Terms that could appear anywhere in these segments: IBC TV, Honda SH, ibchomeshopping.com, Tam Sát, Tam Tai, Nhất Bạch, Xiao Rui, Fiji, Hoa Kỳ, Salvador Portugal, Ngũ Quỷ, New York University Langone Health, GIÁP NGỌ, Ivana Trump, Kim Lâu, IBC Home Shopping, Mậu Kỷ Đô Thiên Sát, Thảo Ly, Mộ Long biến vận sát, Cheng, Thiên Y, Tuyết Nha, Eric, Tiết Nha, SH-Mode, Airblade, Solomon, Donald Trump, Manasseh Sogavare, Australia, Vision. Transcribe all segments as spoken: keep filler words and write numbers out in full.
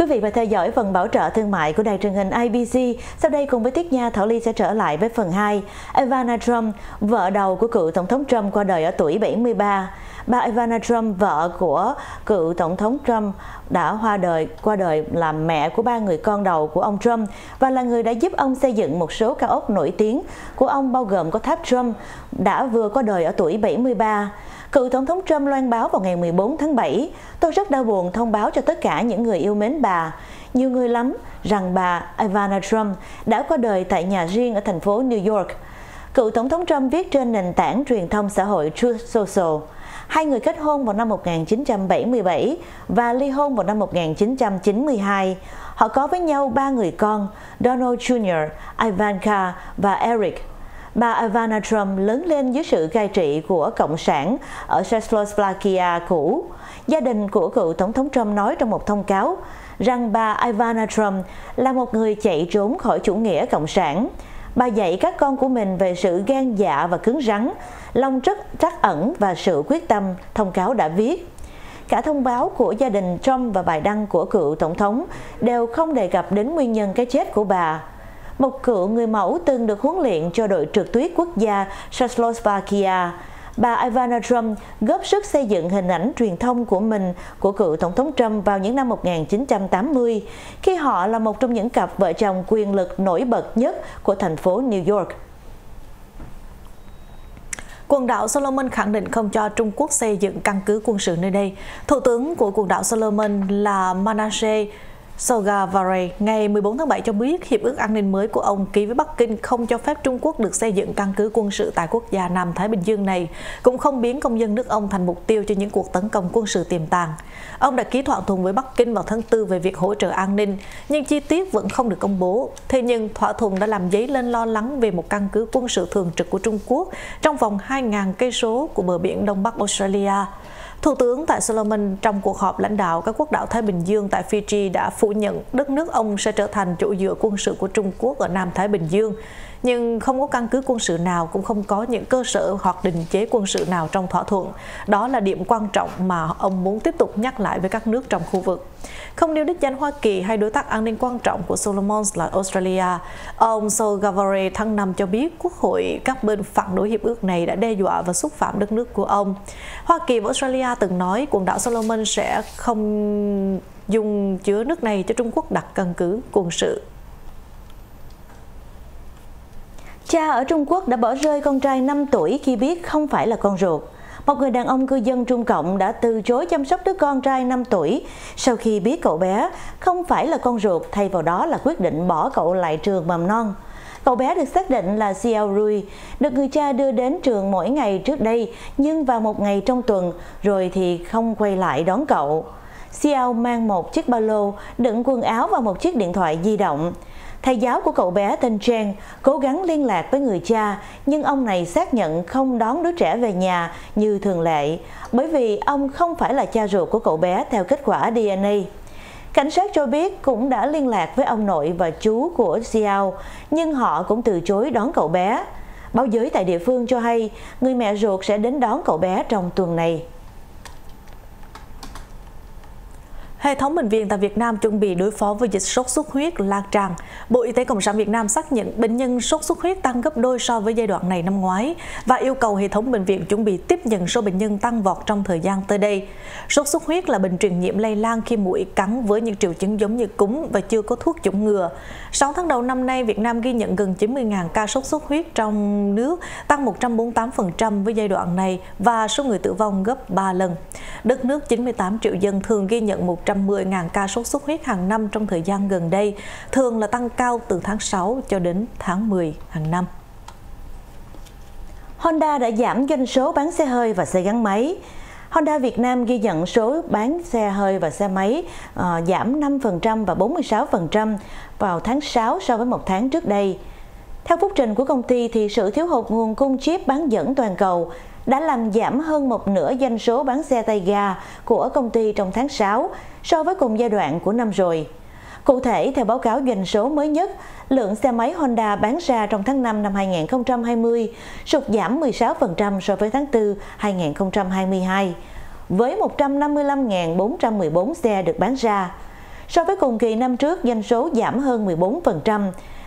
Quý vị vừa theo dõi phần bảo trợ thương mại của đài truyền hình i bê xê. Sau đây cùng với Tiết Nha, Thảo Ly sẽ trở lại với phần hai. Ivana Trump, vợ đầu của cựu Tổng thống Trump, qua đời ở tuổi bảy mươi ba. Bà Ivana Trump, vợ của cựu Tổng thống Trump, đã qua đời, qua đời là mẹ của ba người con đầu của ông Trump và là người đã giúp ông xây dựng một số cao ốc nổi tiếng của ông, bao gồm có tháp Trump, đã vừa qua đời ở tuổi bảy mươi ba. Cựu Tổng thống Trump loan báo vào ngày mười bốn tháng bảy, tôi rất đau buồn thông báo cho tất cả những người yêu mến bà, nhiều người lắm, rằng bà Ivana Trump đã qua đời tại nhà riêng ở thành phố New York. Cựu Tổng thống Trump viết trên nền tảng truyền thông xã hội Truth Social. Hai người kết hôn vào năm một nghìn chín trăm bảy mươi bảy và ly hôn vào năm một nghìn chín trăm chín mươi hai. Họ có với nhau ba người con, Donald Junior, Ivanka và Eric. Bà Ivana Trump lớn lên dưới sự cai trị của Cộng sản ở Czechoslovakia cũ. Gia đình của cựu Tổng thống Trump nói trong một thông cáo rằng bà Ivana Trump là một người chạy trốn khỏi chủ nghĩa Cộng sản. Bà dạy các con của mình về sự gan dạ và cứng rắn, lòng rất trắc ẩn và sự quyết tâm, thông cáo đã viết. Cả thông báo của gia đình Trump và bài đăng của cựu Tổng thống đều không đề cập đến nguyên nhân cái chết của bà. Một cựu người mẫu từng được huấn luyện cho đội trượt tuyết quốc gia Czechoslovakia, bà Ivana Trump góp sức xây dựng hình ảnh truyền thông của mình của cựu Tổng thống Trump vào những năm một nghìn chín trăm tám mươi, khi họ là một trong những cặp vợ chồng quyền lực nổi bật nhất của thành phố New York. Quần đảo Solomon khẳng định không cho Trung Quốc xây dựng căn cứ quân sự nơi đây. Thủ tướng của quần đảo Solomon là Manasseh Sogavare ngày mười bốn tháng bảy cho biết hiệp ước an ninh mới của ông ký với Bắc Kinh không cho phép Trung Quốc được xây dựng căn cứ quân sự tại quốc gia Nam Thái Bình Dương này, cũng không biến công dân nước ông thành mục tiêu cho những cuộc tấn công quân sự tiềm tàng. Ông đã ký thỏa thuận với Bắc Kinh vào tháng tư về việc hỗ trợ an ninh, nhưng chi tiết vẫn không được công bố. Thế nhưng thỏa thuận đã làm dấy lên lo lắng về một căn cứ quân sự thường trực của Trung Quốc trong vòng hai nghìn cây số của bờ biển Đông Bắc Australia. Thủ tướng tại Solomon trong cuộc họp lãnh đạo các quốc đảo Thái Bình Dương tại Fiji đã phủ nhận đất nước ông sẽ trở thành chỗ dựa quân sự của Trung Quốc ở Nam Thái Bình Dương, nhưng không có căn cứ quân sự nào, cũng không có những cơ sở hoặc định chế quân sự nào trong thỏa thuận. Đó là điểm quan trọng mà ông muốn tiếp tục nhắc lại với các nước trong khu vực. Không nêu đích danh Hoa Kỳ hay đối tác an ninh quan trọng của Solomon là Australia, ông Sogavare tháng năm cho biết Quốc hội các bên phản đối hiệp ước này đã đe dọa và xúc phạm đất nước của ông. Hoa Kỳ và Australia từng nói quần đảo Solomon sẽ không dùng chứa nước này cho Trung Quốc đặt căn cứ quân sự. Cha ở Trung Quốc đã bỏ rơi con trai năm tuổi khi biết không phải là con ruột. Một người đàn ông cư dân Trung Cộng đã từ chối chăm sóc đứa con trai năm tuổi sau khi biết cậu bé không phải là con ruột, thay vào đó là quyết định bỏ cậu lại trường mầm non. Cậu bé được xác định là Xiao Rui, được người cha đưa đến trường mỗi ngày trước đây, nhưng vào một ngày trong tuần rồi thì không quay lại đón cậu. Xiao mang một chiếc ba lô, đựng quần áo và một chiếc điện thoại di động. Thầy giáo của cậu bé tên Cheng cố gắng liên lạc với người cha, nhưng ông này xác nhận không đón đứa trẻ về nhà như thường lệ, bởi vì ông không phải là cha ruột của cậu bé theo kết quả đê en a. Cảnh sát cho biết cũng đã liên lạc với ông nội và chú của Xiao, nhưng họ cũng từ chối đón cậu bé. Báo giới tại địa phương cho hay người mẹ ruột sẽ đến đón cậu bé trong tuần này. Hệ thống bệnh viện tại Việt Nam chuẩn bị đối phó với dịch sốt xuất huyết lan tràn. Bộ Y tế Cộng sản Việt Nam xác nhận bệnh nhân sốt xuất huyết tăng gấp đôi so với giai đoạn này năm ngoái và yêu cầu hệ thống bệnh viện chuẩn bị tiếp nhận số bệnh nhân tăng vọt trong thời gian tới đây. Sốt xuất huyết là bệnh truyền nhiễm lây lan khi muỗi cắn với những triệu chứng giống như cúm và chưa có thuốc chủng ngừa. sáu tháng đầu năm nay, Việt Nam ghi nhận gần chín mươi nghìn ca sốt xuất huyết trong nước, tăng một trăm bốn mươi tám phần trăm với giai đoạn này và số người tử vong gấp ba lần. Đất nước chín mươi tám triệu dân thường ghi nhận một một trăm mười nghìn ca sốt xuất huyết hàng năm trong thời gian gần đây, thường là tăng cao từ tháng sáu cho đến tháng mười hàng năm. Honda đã giảm doanh số bán xe hơi và xe gắn máy. Honda Việt Nam ghi nhận số bán xe hơi và xe máy uh, giảm năm phần trăm và bốn mươi sáu phần trăm vào tháng sáu so với một tháng trước đây. Theo phúc trình của công ty, thì sự thiếu hụt nguồn cung chip bán dẫn toàn cầu đã làm giảm hơn một nửa doanh số bán xe tay ga của công ty trong tháng sáu so với cùng giai đoạn của năm rồi. Cụ thể, theo báo cáo doanh số mới nhất, lượng xe máy Honda bán ra trong tháng năm năm hai nghìn không trăm hai mươi sụt giảm mười sáu phần trăm so với tháng tư năm hai nghìn không trăm hai mươi hai, với một trăm năm mươi lăm nghìn bốn trăm mười bốn xe được bán ra. So với cùng kỳ năm trước, doanh số giảm hơn mười bốn phần trăm.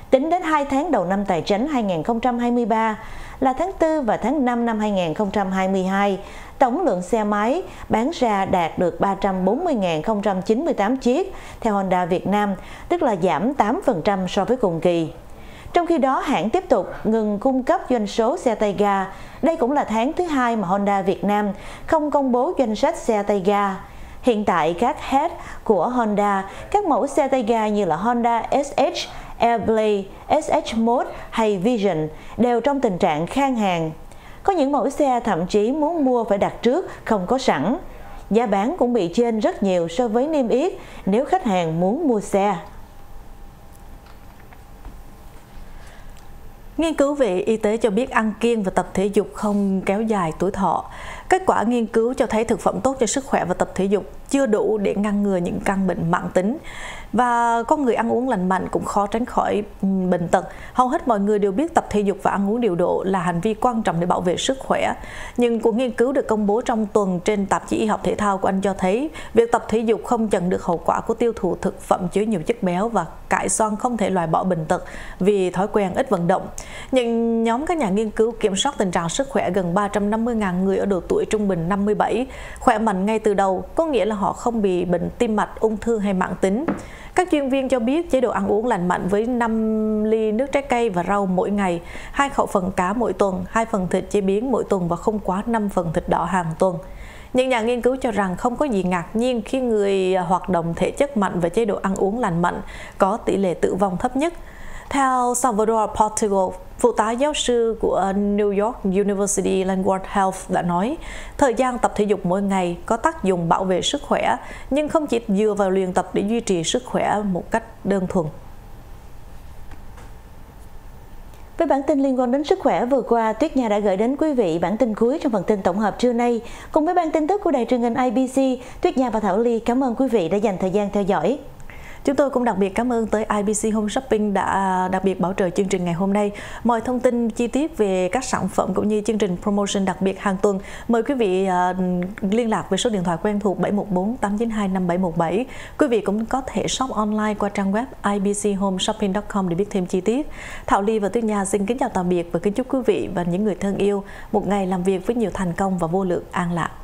Tính đến hai tháng đầu năm tài chính hai nghìn không trăm hai mươi ba là tháng tư và tháng năm năm hai nghìn không trăm hai mươi hai, tổng lượng xe máy bán ra đạt được ba trăm bốn mươi nghìn không trăm chín mươi tám chiếc theo Honda Việt Nam, tức là giảm tám phần trăm so với cùng kỳ. Trong khi đó, hãng tiếp tục ngừng cung cấp doanh số xe tay ga. Đây cũng là tháng thứ hai mà Honda Việt Nam không công bố danh sách xe tay ga. Hiện tại, các head của Honda, các mẫu xe tay ga như là Honda ét hát, Airblade, ét hát-Mode hay Vision đều trong tình trạng khan hàng. Có những mẫu xe thậm chí muốn mua phải đặt trước, không có sẵn. Giá bán cũng bị chênh rất nhiều so với niêm yết nếu khách hàng muốn mua xe. Nghiên cứu về y tế cho biết ăn kiêng và tập thể dục không kéo dài tuổi thọ. Kết quả nghiên cứu cho thấy thực phẩm tốt cho sức khỏe và tập thể dục chưa đủ để ngăn ngừa những căn bệnh mãn tính. Và con người ăn uống lành mạnh cũng khó tránh khỏi bệnh tật. Hầu hết mọi người đều biết tập thể dục và ăn uống điều độ là hành vi quan trọng để bảo vệ sức khỏe. Nhưng cuộc nghiên cứu được công bố trong tuần trên tạp chí Y học Thể thao của Anh cho thấy việc tập thể dục không chặn được hậu quả của tiêu thụ thực phẩm chứa nhiều chất béo và cải xoăn không thể loại bỏ bệnh tật vì thói quen ít vận động. Nhưng nhóm các nhà nghiên cứu kiểm soát tình trạng sức khỏe gần ba trăm năm mươi nghìn người ở độ tuổi trung bình năm mươi bảy, khỏe mạnh ngay từ đầu, có nghĩa là họ không bị bệnh tim mạch, ung thư hay mãn tính. Các chuyên viên cho biết chế độ ăn uống lành mạnh với năm ly nước trái cây và rau mỗi ngày, hai khẩu phần cá mỗi tuần, hai phần thịt chế biến mỗi tuần và không quá năm phần thịt đỏ hàng tuần. Những nhà nghiên cứu cho rằng không có gì ngạc nhiên khi người hoạt động thể chất mạnh và chế độ ăn uống lành mạnh có tỷ lệ tử vong thấp nhất. Theo Salvador Portugal, phụ tá giáo sư của New York University Langone Health đã nói, thời gian tập thể dục mỗi ngày có tác dụng bảo vệ sức khỏe, nhưng không chỉ dựa vào luyện tập để duy trì sức khỏe một cách đơn thuần. Với bản tin liên quan đến sức khỏe vừa qua, Tuyết Nha đã gửi đến quý vị bản tin cuối trong phần tin tổng hợp trưa nay. Cùng với bản tin tức của đài truyền hình i bê xê, Tuyết Nha và Thảo Ly cảm ơn quý vị đã dành thời gian theo dõi. Chúng tôi cũng đặc biệt cảm ơn tới i bê xê Home Shopping đã đặc biệt bảo trợ chương trình ngày hôm nay. Mọi thông tin chi tiết về các sản phẩm cũng như chương trình promotion đặc biệt hàng tuần, mời quý vị liên lạc với số điện thoại quen thuộc bảy một bốn tám chín hai năm bảy một bảy. Quý vị cũng có thể shop online qua trang web i b c home shopping chấm com để biết thêm chi tiết. Thảo Ly và Tuyết Nha xin kính chào tạm biệt và kính chúc quý vị và những người thân yêu một ngày làm việc với nhiều thành công và vô lượng an lạc.